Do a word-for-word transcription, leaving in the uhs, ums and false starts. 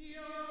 Yeah.